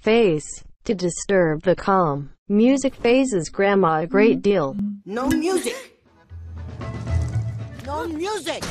phase, to disturb the calm. Music phases Grandma a great deal. No music! No music!